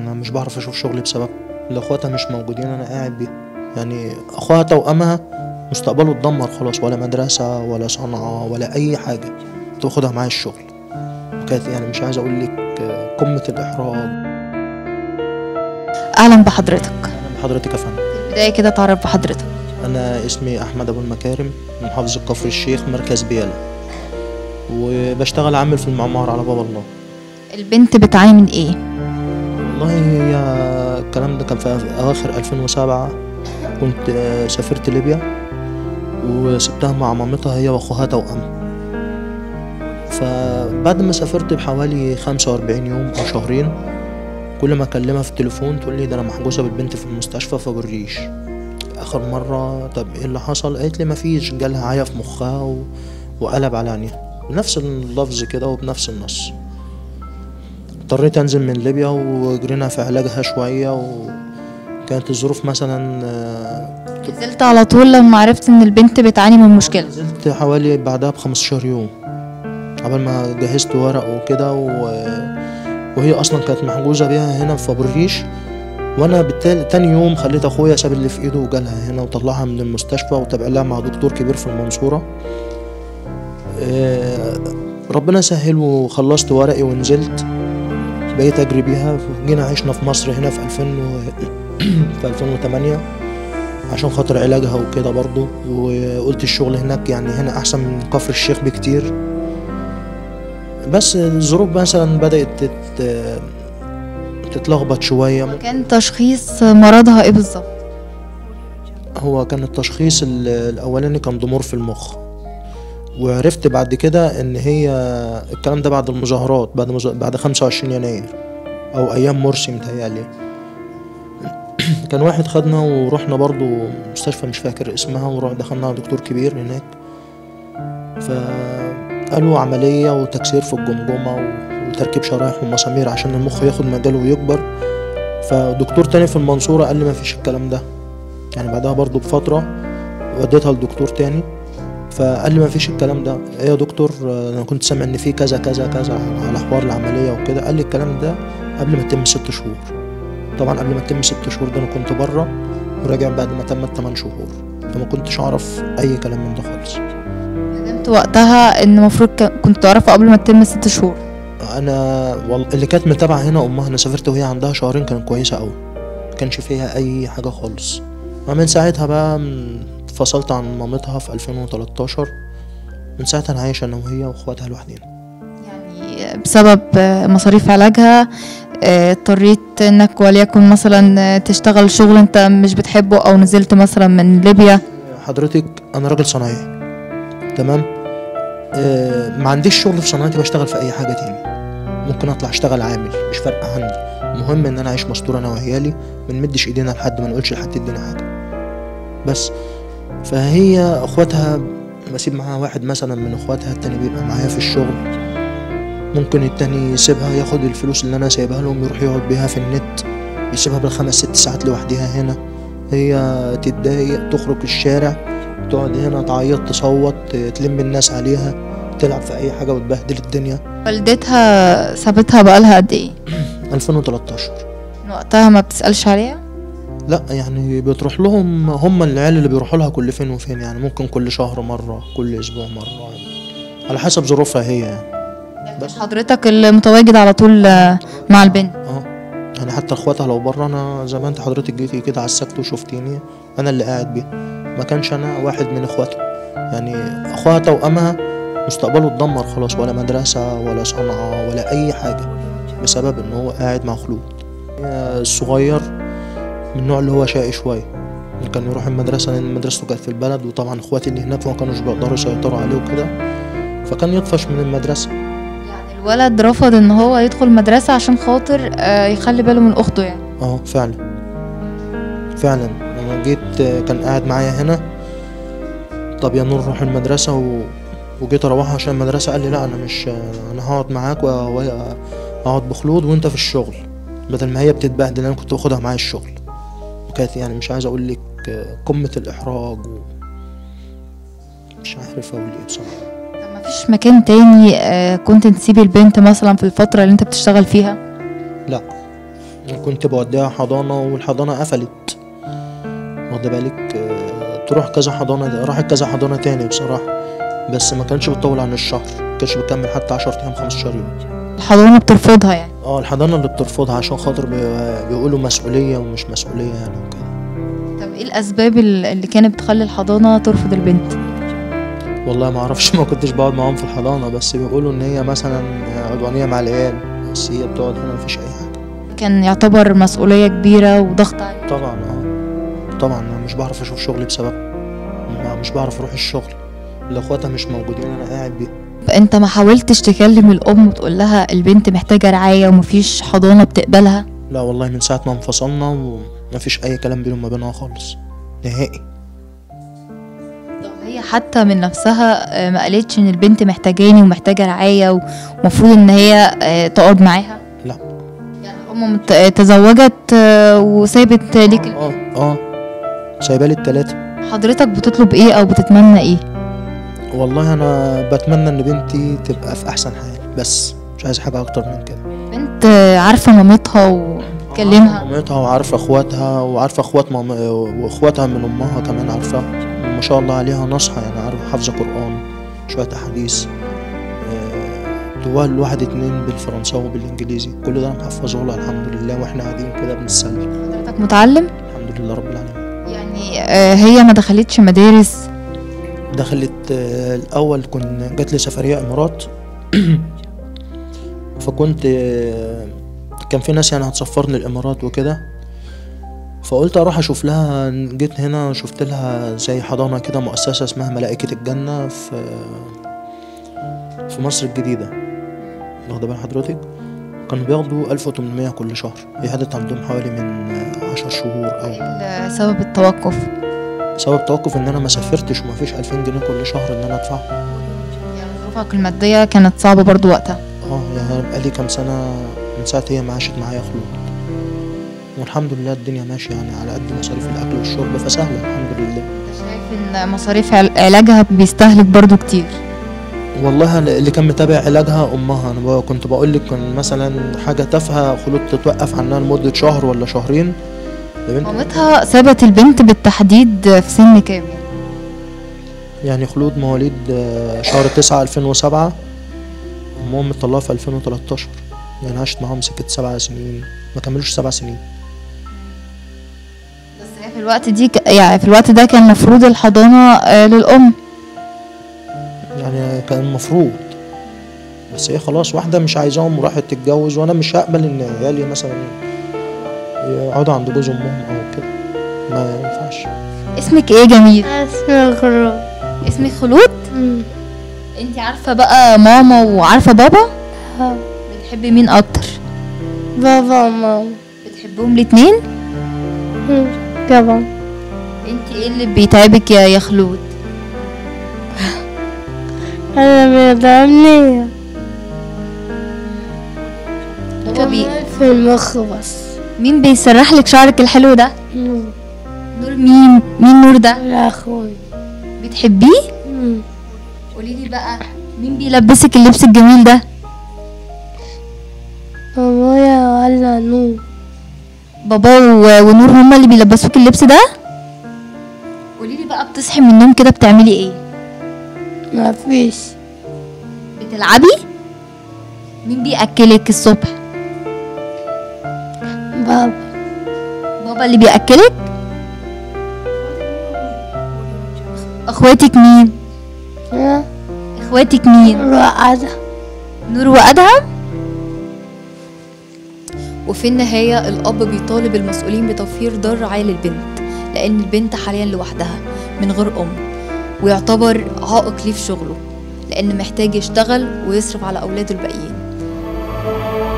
انا مش بعرف اشوف شغلي بسبب اللي اخواتها مش موجودين انا قاعد بيه، يعني اخوها توأمها مستقبله اتدمر خلاص، ولا مدرسه ولا صنعه ولا اي حاجه تاخدها معايا الشغل. وكانت يعني مش عايز اقول لك قمه الاحراج. اهلا بحضرتك. اهلا بحضرتك يا فندم. بدايه كده تعرف بحضرتك. انا اسمي احمد ابو المكارم من محافظه كفر الشيخ مركز بيلا، وبشتغل عامل في المعمار على باب الله. البنت بتعاني من ايه؟ والله هي الكلام ده كان في اواخر 2007، كنت سافرت ليبيا وسبتها مع مامتها هي واخوها توأم. فبعد ما سافرت بحوالي 45 يوم او شهرين، كل ما اكلمها في التليفون تقول لي ده انا محجوزه بالبنت في المستشفى في أبو الريش. اخر مره طب ايه اللي حصل؟ قالت لي مفيش، جالها عيا في مخها وقلب على عينيها بنفس اللفظ كده وبنفس النص. اضطريت انزل من ليبيا وجرينا في علاجها شويه، وكانت الظروف مثلا نزلت على طول لما عرفت ان البنت بتعاني من مشكله. نزلت حوالي بعدها ب 15 يوم قبل ما جهزت ورق وكده، وهي اصلا كانت محجوزه بيها هنا في أبو الريش، وانا بالتالي تاني يوم خليت اخويا ساب اللي في ايده وجالها هنا وطلعها من المستشفى وتابع لها مع دكتور كبير في المنصوره. ربنا سهل وخلصت ورقي ونزلت، بقيت اجري بيها. جينا عشنا في مصر هنا في 2008 عشان خاطر علاجها وكده برضه، وقلت الشغل هناك يعني هنا احسن من كفر الشيخ بكتير. بس الظروف مثلا بدات تتلخبط شويه. كان تشخيص مرضها ايه بالظبط؟ هو كان التشخيص الاولاني كان ضمور في المخ، وعرفت بعد كده ان هي الكلام ده بعد المظاهرات بعد 25 يناير او ايام مرسي متهيألي. كان واحد خدنا ورحنا برضو مستشفى مش فاكر اسمها، ورحنا دخلنا على دكتور كبير هناك، فقالوا عمليه وتكسير في الجمجمه وتركيب شرايح ومسامير عشان المخ ياخد مجاله ويكبر. فدكتور تاني في المنصوره قال لي مفيش الكلام ده، يعني بعدها برضو بفتره وديتها لدكتور تاني فقال لي مفيش الكلام ده. ايه يا دكتور انا كنت سامع ان في كذا كذا كذا على حوار العمليه وكده. قال لي الكلام ده قبل ما تتم 6 شهور. طبعا قبل ما تتم 6 شهور ده انا كنت بره وراجع بعد ما تم 8 شهور، فما كنتش اعرف اي كلام من ده خالص. ندمت وقتها ان المفروض كنت اعرفه قبل ما تتم 6 شهور. انا اللي كانت متابعه هنا امها، انا سافرت وهي عندها شهرين كانت كويسه قوي، ما كانش فيها اي حاجه خالص. ومن ساعتها بقى فصلت عن مامتها في 2013، من ساعتها انا عايشه انا وهي واخواتها لوحدينا. يعني بسبب مصاريف علاجها اضطريت انك وليكن مثلا تشتغل شغل انت مش بتحبه، او نزلت مثلا من ليبيا. حضرتك انا راجل صنايعي تمام، ما عنديش شغل في صناعتي، بشتغل في اي حاجه تاني، ممكن اطلع اشتغل عامل مش فارقه عندي، المهم ان انا اعيش مستور انا وعيالي، ما نمدش ايدينا لحد، ما نقولش لحد يدينا حاجه بس. فهي اخواتها بسيب معاها واحد مثلا من اخواتها، التاني بيبقى معايا في الشغل، ممكن التاني يسيبها ياخد الفلوس اللي انا سايبها لهم يروح يقعد بيها في النت، يسيبها بال5 6 ساعات لوحدها هنا، هي تتضايق تخرج الشارع تقعد هنا تعيط تصوت تلم الناس عليها تلعب في اي حاجه وتبهدل الدنيا. والدتها سابتها بقالها قد ايه؟ 2013. من وقتها ما بتسالش عليها؟ لا يعني بتروح لهم هم العيال اللي بيروحوا لها كل فين وفين، يعني ممكن كل شهر مرة كل اسبوع مرة على حسب ظروفها هي يعني. بس حضرتك المتواجد على طول مع البنت؟ اه يعني حتى اخواتها لو بره، انا زي ما انت حضرتك جيتي كده على السكت وشفتيني انا اللي قاعد بيه، ما كانش انا واحد من اخواتها. يعني اخوها توأمها مستقبله اتدمر خلاص، ولا مدرسة ولا صنعة ولا اي حاجة بسبب ان هو قاعد مع خلود. الصغير من النوع اللي هو شقي شويه، كان يروح المدرسه لان مدرسته كانت في البلد، وطبعا اخواتي اللي هناك ما كانوش بيقدروا يسيطروا عليه وكده، فكان يطفش من المدرسه. يعني الولد رفض ان هو يدخل مدرسه عشان خاطر يخلي باله من اخته يعني. اه فعلا فعلا، انا جيت كان قاعد معايا هنا، طب يا نور روح المدرسه وجيت اروحها عشان المدرسه، قال لي لا انا مش، انا هقعد معاك واقعد بخلود وانت في الشغل، بدل ما هي بتتبهدل انا كنت باخدها معايا الشغل. كانت يعني مش عايز اقول لك قمه الاحراج مش عارف اقول ايه بصراحه. طب مفيش مكان تاني كنت تسيب البنت مثلا في الفتره اللي انت بتشتغل فيها؟ لا كنت بوديها حضانة والحضانة قفلت، واخد بالك، تروح كذا حضانة، راحت كذا حضانة تاني بصراحة، بس ما كانش بتطول عن الشهر، ما كانش بكمل حتى 10 أيام 15 يوم. الحضانة بترفضها يعني؟ اه الحضانة اللي بترفضها عشان خاطر بيقولوا مسؤولية ومش مسؤولية يعني وكده. طب ايه الأسباب اللي كانت بتخلي الحضانة ترفض البنت؟ والله ما اعرفش، ما كنتش بقعد معاهم في الحضانة، بس بيقولوا ان هي مثلا عدوانية مع العيال، بس هي بتقعد هنا مفيش أي حاجة. كان يعتبر مسؤولية كبيرة وضغط عليك؟ طبعا اه طبعا، انا مش بعرف اشوف شغلي بسببها، مش بعرف اروح الشغل، اخواتها مش موجودين انا قاعد بيها. فانت ما حاولتش تكلم الام وتقول لها البنت محتاجه رعايه ومفيش حضانه بتقبلها؟ لا والله، من ساعه ما انفصلنا ومفيش اي كلام بينهم وبينها خالص نهائي. طب هي حتى من نفسها ما قالتش ان البنت محتاجاني ومحتاجه رعايه ومفروض ان هي تقعد معاها؟ لا يعني الام تزوجت وسابت ليك؟ اه سايبه لي ال3. حضرتك بتطلب ايه او بتتمنى ايه؟ والله انا بتمنى ان بنتي تبقى في احسن حال، بس مش عايز حاجه اكتر من كده. بنت عارفه مامتها وبتكلمها؟ عارفه مامتها وعارفه اخواتها وعارفه اخوات واخواتها من امها كمان عارفاها، ما شاء الله عليها ناصحه يعني، عارفه حافظه قران شويه احاديث، دول 1 2 بالفرنساوي وبالانجليزي، كل ده انا محفظه لها الحمد لله، واحنا قاعدين كده بنتسلى. حضرتك متعلم؟ الحمد لله رب العالمين. يعني هي ما دخلتش مدارس؟ دخلت الأول، كنت جات لي سفرية إمارات فكنت كان في ناس يعني هتسفرني الإمارات وكده، فقلت أروح أشوف لها. جيت هنا شفت لها زي حضانة كده، مؤسسة اسمها ملائكة الجنة في مصر الجديدة، واخدة بال حضرتك، كانوا بياخدوا 1800 كل شهر. هي قعدت عندهم حوالي من 10 شهور. أو سبب التوقف؟ سبب توقف ان انا ما سافرتش وما فيش 2000 جنيه كل شهر ان انا ادفعه. يعني ظروفك الماديه كانت صعبه برضو وقتها؟ اه يعني بقالي كام سنه من ساعه هي ما عاشت معايا خلود، والحمد لله الدنيا ماشيه يعني، على قد مصاريف الاكل والشرب فسهله الحمد لله. انت شايف ان مصاريف علاجها بيستهلك برضو كتير؟ والله اللي كان متابع علاجها امها، انا كنت بقول لك كان مثلا حاجه تافهه خلود تتوقف عنها لمده شهر ولا شهرين. مامتها سابت البنت بالتحديد في سن كام؟ يعني خلود مواليد شهر 9 2007، امهم مطلعها في 2013، يعني عاشت معاهم سكة 7 سنين، ما كملوش 7 سنين. بس هي في الوقت دي يعني في الوقت ده كان المفروض الحضانة للأم، يعني كان المفروض، بس هي خلاص واحدة مش عايزاهم وراحت تتجوز، وأنا مش هقبل إن عيالي مثلا يقعدوا عند جوز امهم او كده، ما ينفعش. اسمك ايه يا جميل؟ اسمي خلود. اسمك خلود؟ انت عارفه بقى ماما وعارفه بابا؟ اه. بتحبي مين اكتر؟ بابا وماما. بتحبهم الاتنين؟ طبعا. انت ايه اللي بيتعبك يا خلود؟ انا بيتعبني في المخ بس. مين بيسرح لك شعرك الحلو ده؟ نور. نور مين؟ مين نور ده؟ لا اخويا. بتحبيه؟ قولي لي بقى مين بيلبسك اللبس الجميل ده؟ بابايا ولا نور. بابا ونور هما اللي بيلبسوك اللبس ده؟ قولي لي بقى بتصحي من النوم كده بتعملي ايه؟ مفيش. بتلعبي؟ مين بيأكلك الصبح؟ بابا. بابا اللي بيأكلك؟ اخواتك مين؟ اخواتك مين؟ نور وأدهم. نور وأدهم؟ وفي النهاية الأب بيطالب المسؤولين بتوفير دار رعاية للبنت، لأن البنت حاليا لوحدها من غير أم، ويعتبر عائق ليه في شغله، لأن محتاج يشتغل ويصرف على أولاده الباقيين.